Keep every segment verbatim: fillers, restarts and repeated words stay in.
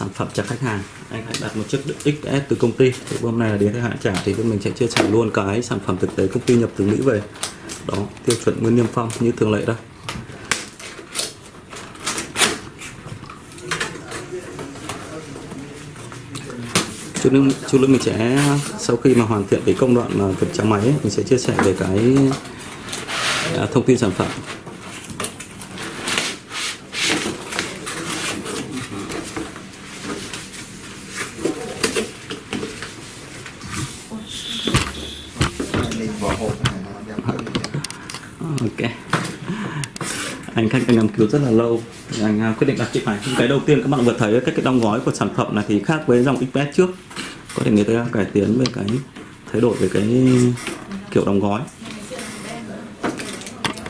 sản phẩm cho khách hàng, anh hãy đặt một chiếc ích pê ét từ công ty. Cái bơm này là đến thời hạn trả thì bên mình sẽ chia sẻ luôn cái sản phẩm thực tế công ty nhập từ Mỹ về. Đó, tiêu chuẩn nguyên niêm phong như thường lệ đây. Chút nữa, chút nữa mình sẽ, sau khi mà hoàn thiện cái công đoạn mà kiểm tra máy ấy, mình sẽ chia sẻ về cái thông tin sản phẩm. Ok, anh khách nghiên cứu rất là lâu, anh quyết định đặt chiếc máy. Cái đầu tiên các bạn vừa thấy các cái đóng gói của sản phẩm này thì khác với dòng ích pê ét trước, có thể người ta cải tiến về cái thay đổi về cái kiểu đóng gói.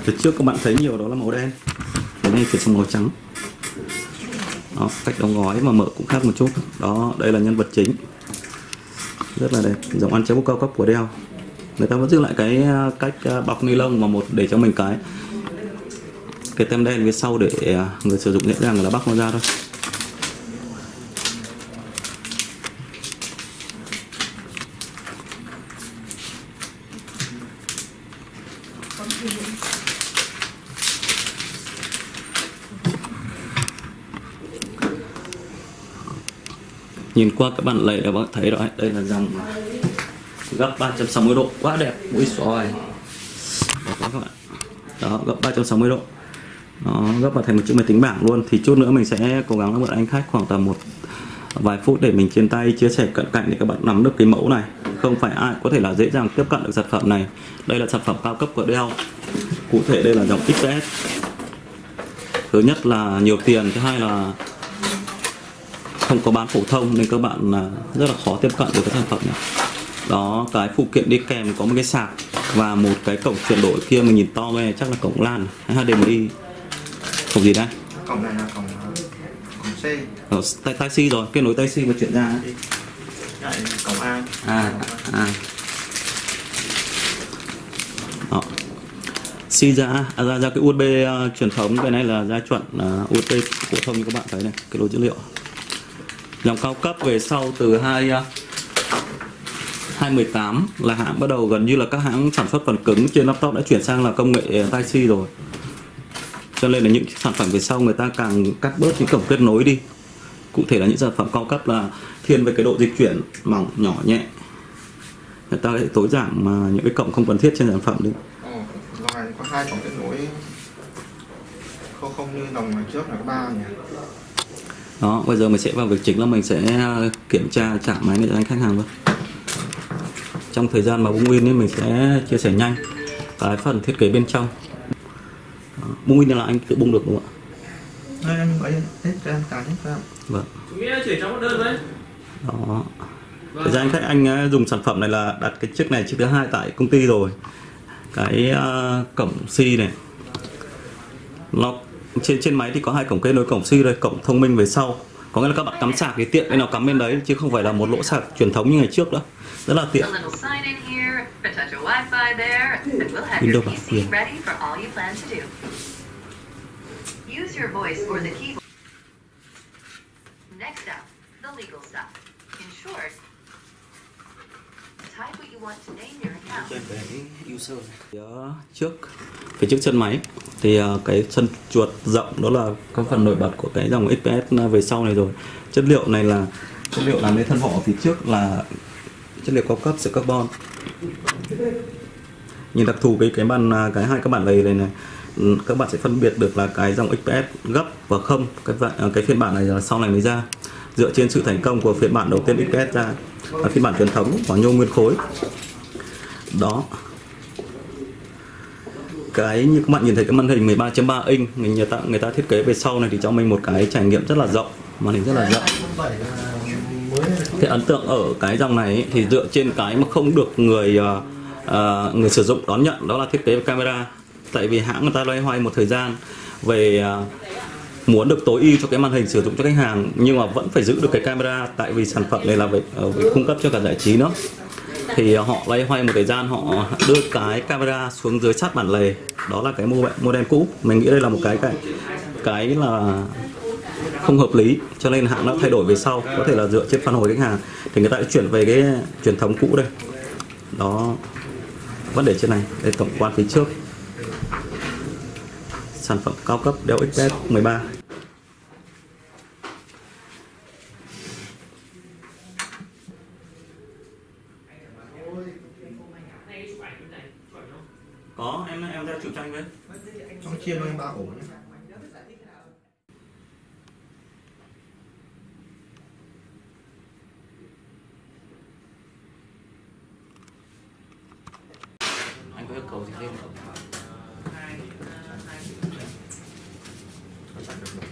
Từ trước các bạn thấy nhiều đó là màu đen, cái này chuyển sang màu trắng. Đó, cách đóng gói mà mở cũng khác một chút. Đó, đây là nhân vật chính, rất là đẹp, dòng ăn chế bút cao cấp của Dell. Người ta vẫn giữ lại cái cách bọc ni lông và một để cho mình cái cái tem đen phía sau để người sử dụng dễ dàng là bóc nó ra thôi. Nhìn qua các bạn lấy các bạn thấy rồi, đây là dòng gấp ba trăm sáu mươi độ, quá đẹp, mũi xoài. Đó, gấp ba trăm sáu mươi độ. Nó gấp vào thành một chiếc máy tính bảng luôn. Thì chút nữa mình sẽ cố gắng mượn anh khách khoảng tầm một vài phút để mình trên tay chia sẻ cận cảnh để các bạn nắm được cái mẫu này. Không phải ai có thể là dễ dàng tiếp cận được sản phẩm này. Đây là sản phẩm cao cấp của Dell. Cụ thể đây là dòng ích pê ét. Thứ nhất là nhiều tiền, thứ hai là không có bán phổ thông nên các bạn rất là khó tiếp cận được cái sản phẩm này. Đó, cái phụ kiện đi kèm có một cái sạc và một cái cổng chuyển đổi kia mình nhìn to về chắc là cổng LAN hay hát đê em i. Cổng gì đây? Cổng này là cổng cổng C. Ờ, Type-C rồi, kết nối Type-C mà chuyển ra. Đấy, cổng A. À, à. Đó. C ra, à, ra ra cái u ét bê uh, truyền thống, cái này là ra chuẩn uh, u ét bê phổ thông như các bạn thấy này, kết nối dữ liệu. Dòng cao cấp về sau từ hai uh, hai mười tám là hãng bắt đầu gần như là các hãng sản xuất phần cứng trên laptop đã chuyển sang là công nghệ Type-C rồi. Cho nên là những sản phẩm về sau người ta càng cắt bớt những cổng kết nối đi. Cụ thể là những sản phẩm cao cấp là thiên về cái độ dịch chuyển mỏng, nhỏ, nhẹ. Người ta sẽ tối giản mà những cái cổng không cần thiết trên sản phẩm đi. Ừ, dòng này có hai cổng kết nối không, không như dòng này trước là có ba nhỉ. Đó, bây giờ mình sẽ vào việc chính là mình sẽ kiểm tra trả máy cho anh khách hàng luôn. Trong thời gian mà bung win thì mình sẽ chia sẻ nhanh cái phần thiết kế bên trong. Bung win là anh tự bung được đúng không ạ? Anh gọi hết cho em cả hết. Vâng. Chuyển trong một đơn đấy. Đó. Thời gian khách anh dùng sản phẩm này là đặt cái chiếc này chiếc thứ hai tại công ty rồi. Cái uh, cổng C này. Nó trên trên máy thì có hai cổng kết nối, cổng C rồi cổng thông minh về sau. Có nghĩa là các bạn cắm sạc thì tiện cái nào cắm bên đấy chứ không phải là một lỗ sạc truyền thống như ngày trước đó. Rất là tiện. Windows bản quyền. Trước phía trước chân máy thì cái chân chuột rộng đó là cái phần nổi bật của cái dòng ích pê ét về sau này rồi. Chất liệu này là chất liệu làm nên thân vỏ phía trước là chất liệu cao cấp sợi carbon. Nhìn đặc thù cái cái bàn cái hai các bạn này này này các bạn sẽ phân biệt được là cái dòng ích pê ét gấp và không. Cái cái phiên bản này là sau này mới ra, dựa trên sự thành công của phiên bản đầu tiên ích pê ét ra là phiên bản truyền thống của nhôm nguyên khối. Đó, cái như các bạn nhìn thấy cái màn hình mười ba chấm ba inch mình người ta người ta thiết kế về sau này thì cho mình một cái trải nghiệm rất là rộng, màn hình rất là rộng. Cái ấn tượng ở cái dòng này ấy, thì dựa trên cái mà không được người uh, người sử dụng đón nhận đó là thiết kế về camera. Tại vì hãng người ta loay hoay một thời gian về uh, muốn được tối ưu cho cái màn hình sử dụng cho khách hàng nhưng mà vẫn phải giữ được cái camera, tại vì sản phẩm này là về, về cung cấp cho cả giải trí nữa. Thì họ loay hoay một thời gian, họ đưa cái camera xuống dưới sát bản lề, đó là cái model cũ. Mình nghĩ đây là một cái cái cái là không hợp lý, cho nên hãng đã thay đổi về sau. Có thể là dựa trên phản hồi khách hàng thì người ta đã chuyển về cái truyền thống cũ đây. Đó, vấn đề trên này. Đây, tổng quan phía trước. Sản phẩm cao cấp Dell ích pê ét mười ba. Có, em em ra chụp tranh với. Trong chia em ba ổ. Anh có yêu cầu gì thêm không?